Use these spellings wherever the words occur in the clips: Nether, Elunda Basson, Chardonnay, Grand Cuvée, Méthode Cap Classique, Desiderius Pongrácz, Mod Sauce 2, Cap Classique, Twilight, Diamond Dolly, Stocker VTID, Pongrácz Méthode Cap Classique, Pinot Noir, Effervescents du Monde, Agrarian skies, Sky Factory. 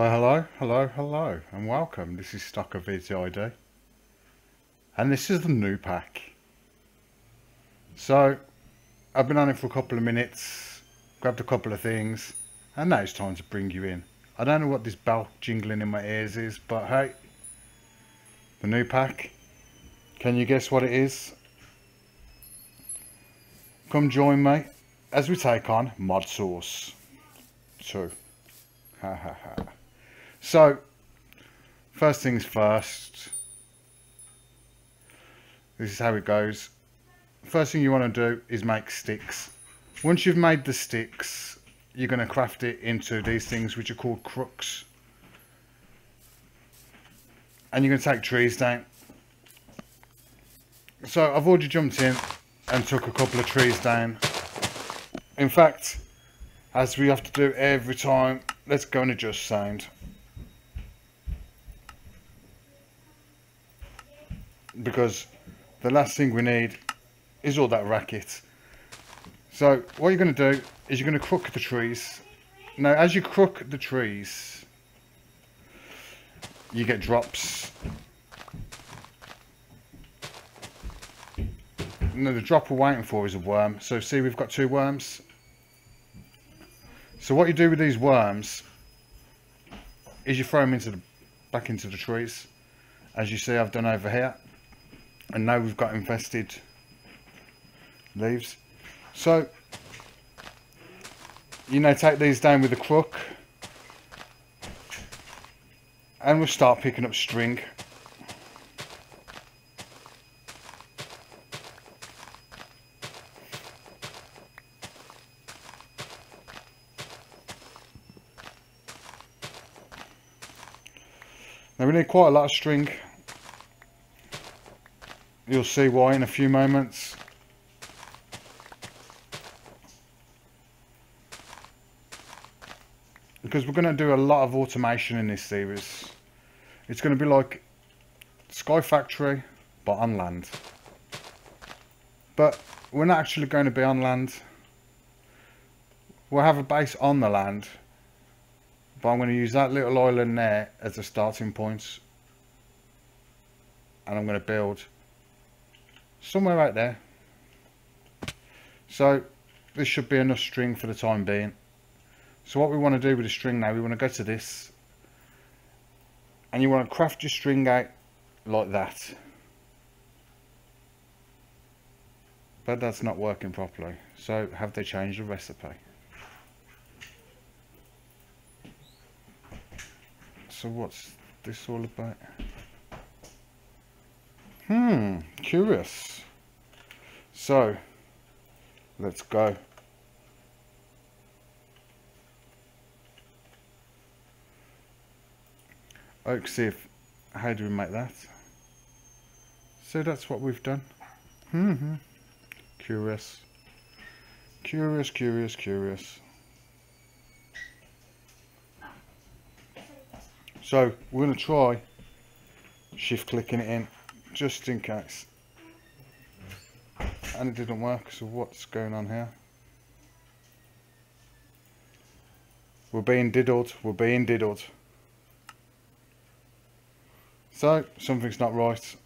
So hello and welcome. This is Stocker VTID and this is the new pack. So I've been on it for a couple of minutes, grabbed a couple of things, and now it's time to bring you in. I don't know what this bell jingling in my ears is, but hey, the new pack. Can you guess what it is? Come join me as we take on Mod Sauce 2. Ha ha ha. So, first things first. This is how it goes. First thing you want to do is make sticks. Once you've made the sticks, you're going to craft it into these things which are called crooks. And you're going to take trees down. So I've already jumped in and took a couple of trees down. In fact, as we have to do every time, let's go and adjust sound, because the last thing we need is all that racket. So what you're going to do is you're going to crook the trees. Now as you crook the trees, you get drops. Now the drop we're waiting for is a worm. So see, we've got two worms. So what you do with these worms is you throw them back into the trees, as you see I've done over here, and now we've got infested leaves. So you now take these down with a crook, and we'll start picking up string. Now we need quite a lot of string. You'll see why in a few moments. Because we're going to do a lot of automation in this series. It's going to be like Sky Factory, but on land. But we're not actually going to be on land. We'll have a base on the land. But I'm going to use that little island there as a starting point. And I'm going to build somewhere right there. So this should be enough string for the time being. So what we want to do with the string now, we want to go to this. And you want to craft your string out like that. But that's not working properly. So have they changed the recipe? So what's this all about? Curious. So let's go. Oak sieve. How do we make that? So that's what we've done. Curious. So we're going to try shift clicking it in, just in case. And it didn't work, so what's going on here? We're being diddled. So something's not right.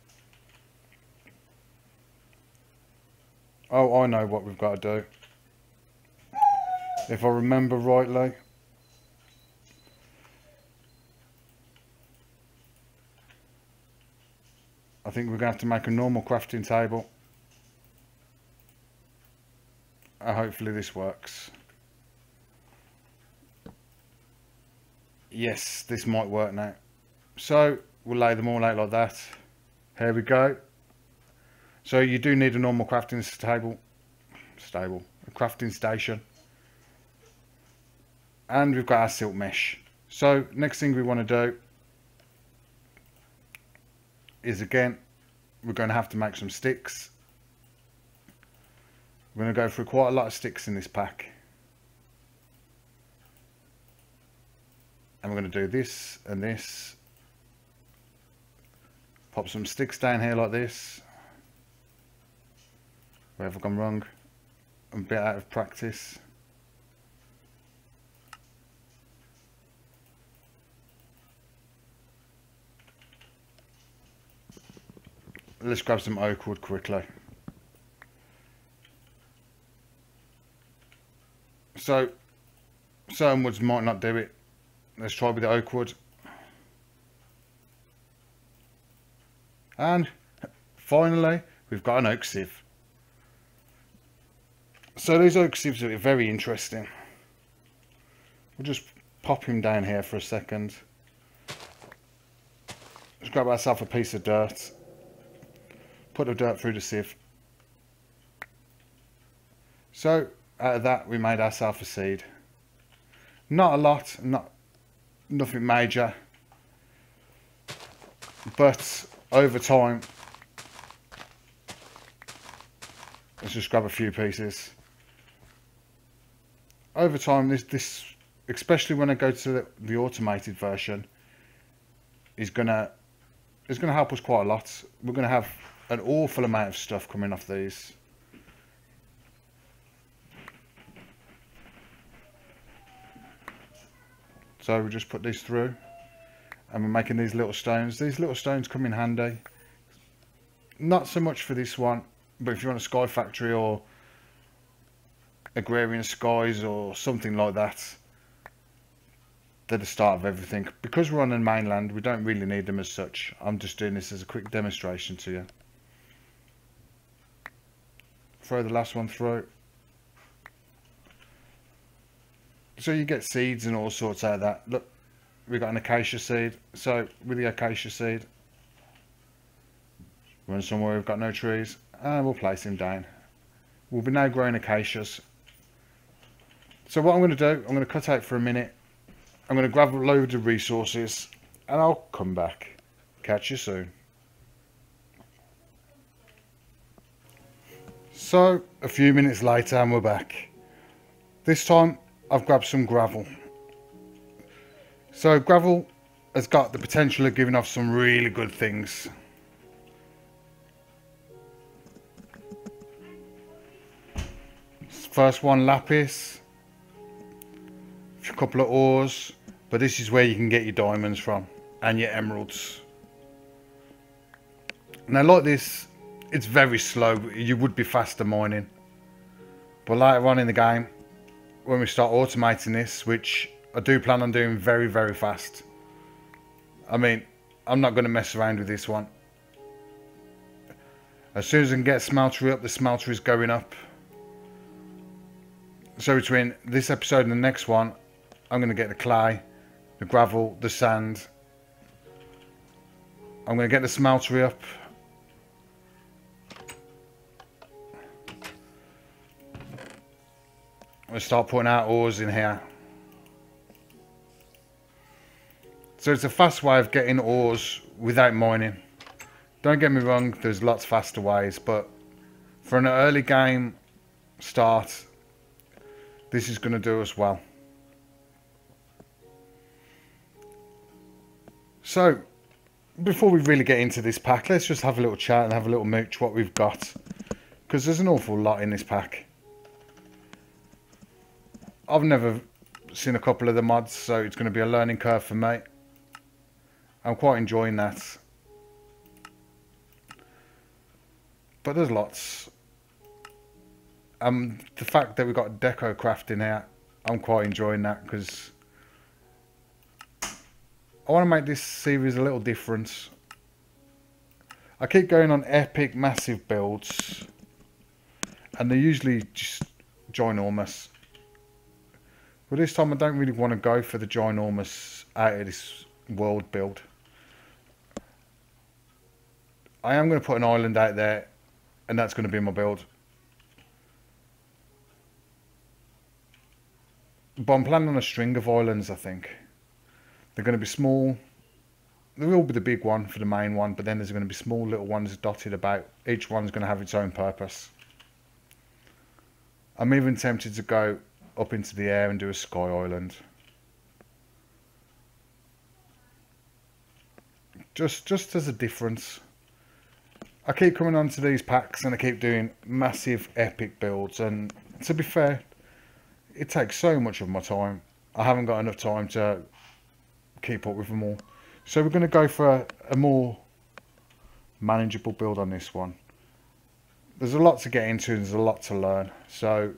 Oh, I know what we've got to do. If I remember rightly. I think we're going to have to make a normal crafting table. Hopefully this works. Yes, this might work now. So we'll lay them all out like that. Here we go. So you do need a normal crafting table. A crafting station. And we've got our silk mesh. So next thing we want to do is, again, we're going to have to make some sticks. We're going to go through quite a lot of sticks in this pack, and we're going to do this and this. Pop some sticks down here like this. Where have I gone wrong? I'm a bit out of practice. Let's grab some oak wood quickly. So, certain woods might not do it. Let's try with the oak wood. And finally, we've got an oak sieve. So these oak sieves are very interesting. We'll just pop him down here for a second. Let's grab ourselves a piece of dirt. Put the dirt through the sieve. So out of that we made ourselves a seed. Not a lot, nothing major. But over time, let's just grab a few pieces. Over time, this especially when I go to the automated version, is gonna help us quite a lot. We're gonna have an awful amount of stuff coming off these. So we just put these through and we're making these little stones. These little stones come in handy. Not so much for this one, but if you want a Sky Factory or Agrarian Skies or something like that, they're the start of everything. Because we're on the mainland, we don't really need them as such. I'm just doing this as a quick demonstration to you. Throw the last one through. So you get seeds and all sorts out of that. Look, we got an acacia seed. So with the acacia seed, we're in somewhere we've got no trees, and we'll place him down. We'll be now growing acacias. So what I'm going to do, I'm going to cut out for a minute. I'm going to grab loads of resources and I'll come back. Catch you soon. So a few minutes later and we're back. This time I've grabbed some gravel. So gravel has got the potential of giving off some really good things. First one, lapis. A couple of ores, but this is where you can get your diamonds from and your emeralds. Now like this, it's very slow. You would be faster mining, but later on in the game when we start automating this, which I do plan on doing very, very fast, I mean, I'm not going to mess around with this one. As soon as I can get smeltery up, the smeltery is going up. So between this episode and the next one, I'm going to get the clay, the gravel, the sand. I'm going to get the smeltery up. I'm going to start putting our ores in here. So it's a fast way of getting ores without mining. Don't get me wrong, there's lots faster ways, but for an early game start, this is going to do us well. So, before we really get into this pack, let's just have a little chat and have a little mooch what we've got. Because there's an awful lot in this pack. I've never seen a couple of the mods, so it's going to be a learning curve for me. I'm quite enjoying that. But there's lots. The fact that we've got deco crafting here, I'm quite enjoying that because I want to make this series a little different. I keep going on epic, massive builds, and they're usually just ginormous. But this time I don't really want to go for the ginormous out of this world build. I am going to put an island out there, and that's going to be my build. But I'm planning on a string of islands, I think. They're going to be small. There will be the big one for the main one, but then there's going to be small little ones dotted about. Each one's going to have its own purpose. I'm even tempted to go up into the air and do a sky island. Just as a difference. I keep coming onto these packs and I keep doing massive epic builds, and to be fair, it takes so much of my time. I haven't got enough time to keep up with them all. So we're going to go for a more manageable build on this one. There's a lot to get into, and there's a lot to learn, so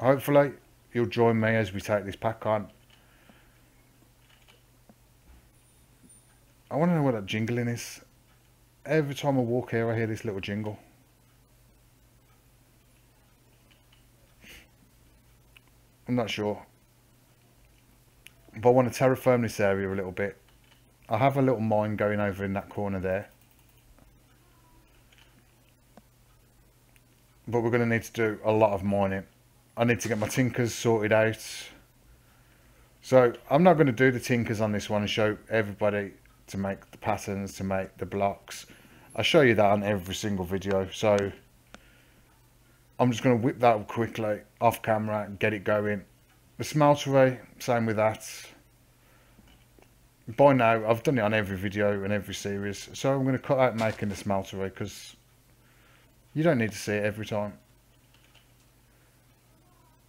hopefully you'll join me as we take this pack on. I want to know what that jingling is. Every time I walk here I hear this little jingle. I'm not sure, but I want to terraform this area a little bit. I have a little mine going over in that corner there, but we're going to need to do a lot of mining. I need to get my tinkers sorted out, so I'm not going to do the tinkers on this one and show everybody to make the patterns, to make the blocks. I show you that on every single video, so I'm just going to whip that up quickly off camera and get it going. The smeltery, same with that. By now I've done it on every video and every series, so I'm going to cut out making the smeltery because you don't need to see it every time.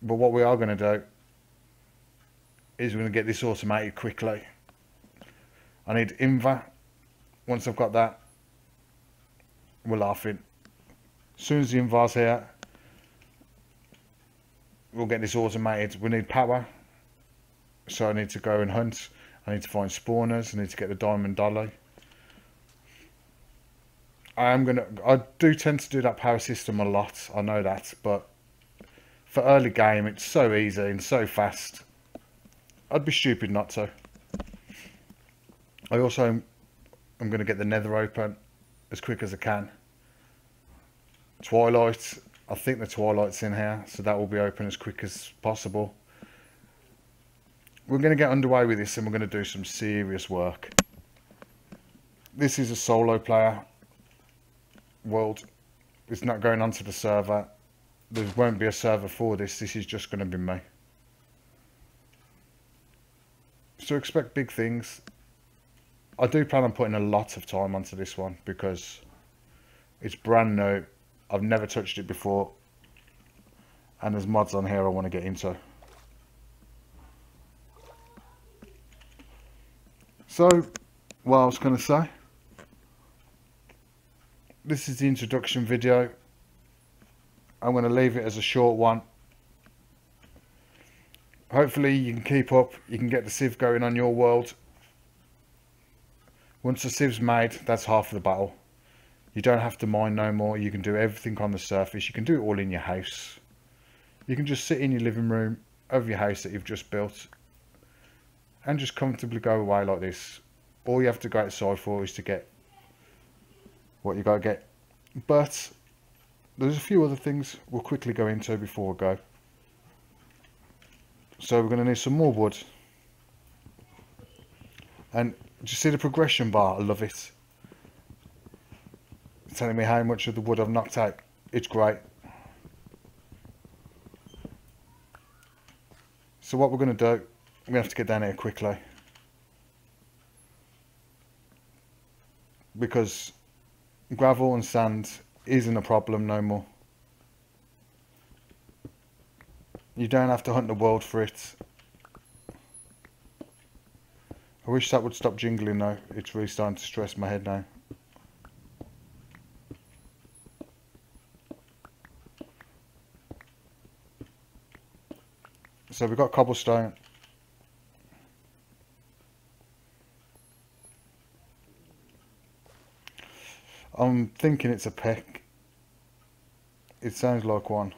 But what we are going to do is we're going to get this automated quickly. I need Inva. Once I've got that, we're laughing. As soon as the Inva's here, we'll get this automated. We need power, so I need to go and hunt. I need to find spawners. I need to get the Diamond Dolly. I do tend to do that power system a lot, I know that, but for early game it's so easy and so fast, I'd be stupid not to. I also am going to get the Nether open as quick as I can. Twilight, I think the Twilight's in here, so that will be open as quick as possible. We're going to get underway with this and we're going to do some serious work. This is a solo player world. It's not going onto the server. There won't be a server for this. This is just going to be me, so expect big things. I do plan on putting a lot of time onto this one because it's brand new. I've never touched it before, and there's mods on here I want to get into. So what I was going to say, this is the introduction video. I'm going to leave it as a short one. Hopefully you can keep up, you can get the sieve going on your world. Once the sieve's made, that's half of the battle. You don't have to mine no more. You can do everything on the surface. You can do it all in your house. You can just sit in your living room of your house that you've just built and just comfortably go away like this. All you have to go outside for is to get what you gotta get. But there's a few other things we'll quickly go into before we go. So we're going to need some more wood, and do you see the progression bar? I love it. It's telling me how much of the wood I've knocked out. It's great. So what we're going to do, we're going to have to get down here quickly because gravel and sand isn't a problem no more. You don't have to hunt the world for it. I wish that would stop jingling though. It's really starting to stress my head now. So we've got cobblestone. I'm thinking it's a peck. It sounds like one.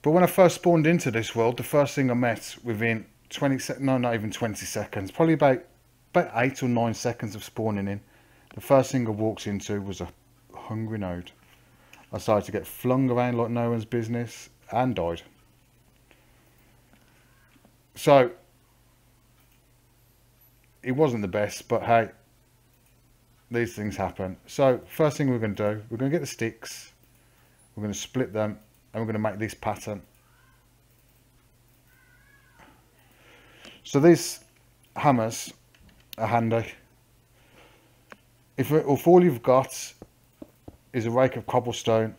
But when I first spawned into this world, the first thing I met within 20 seconds, probably about 8 or 9 seconds of spawning in, the first thing I walked into was a hungry node. I started to get flung around like no one's business and died. So it wasn't the best, but hey, these things happen. So first thing we're going to do, we're going to get the sticks, we're going to split them, and we're going to make this pattern. So these hammers are handy. If all you've got is a rake of cobblestone,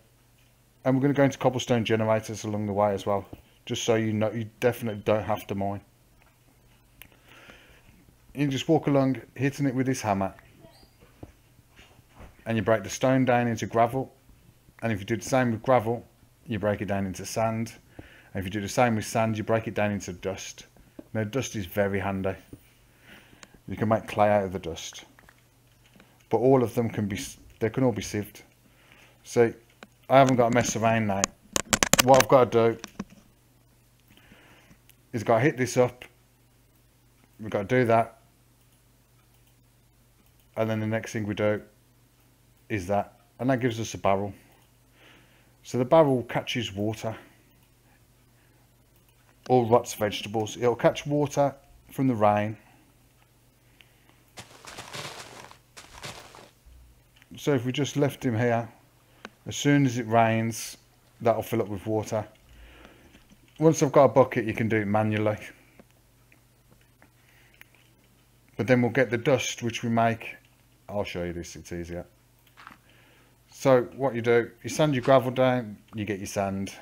and we're going to go into cobblestone generators along the way as well, just so you know you definitely don't have to mine. you just walk along hitting it with this hammer, and you break the stone down into gravel. And if you do the same with gravel, you break it down into sand. And if you do the same with sand, you break it down into dust. Now dust is very handy. You can make clay out of the dust, but all of them can be, they can all be sieved. So I haven't got to mess around now. What I've got to do is got to hit this up. We've got to do that, and then the next thing we do is that, and that gives us a barrel. So the barrel catches water or rots vegetables. It'll catch water from the rain. So if we just left him here, as soon as it rains, that'll fill up with water. Once I've got a bucket, you can do it manually. But then we'll get the dust which we make. I'll show you this, it's easier. So what you do, you sand your gravel down, you get your sand.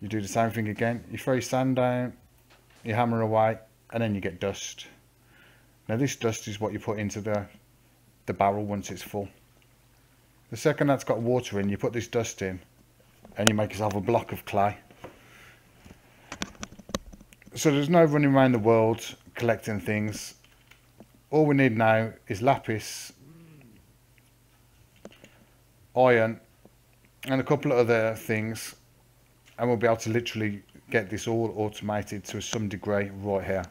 You do the same thing again. You throw your sand down, you hammer away, and then you get dust. Now this dust is what you put into the barrel once it's full. The second that's got water in, you put this dust in, and you make yourself a block of clay. So there's no running around the world collecting things. All we need now is lapis, iron, and a couple of other things, and we'll be able to literally get this all automated to some degree right here.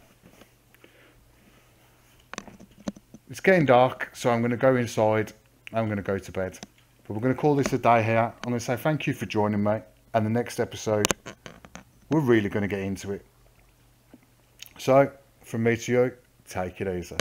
It's getting dark, so I'm going to go inside and I'm going to go to bed. But we're going to call this a day here. I'm going to say thank you for joining me, and the next episode we're really going to get into it. So from me to you, take it easy.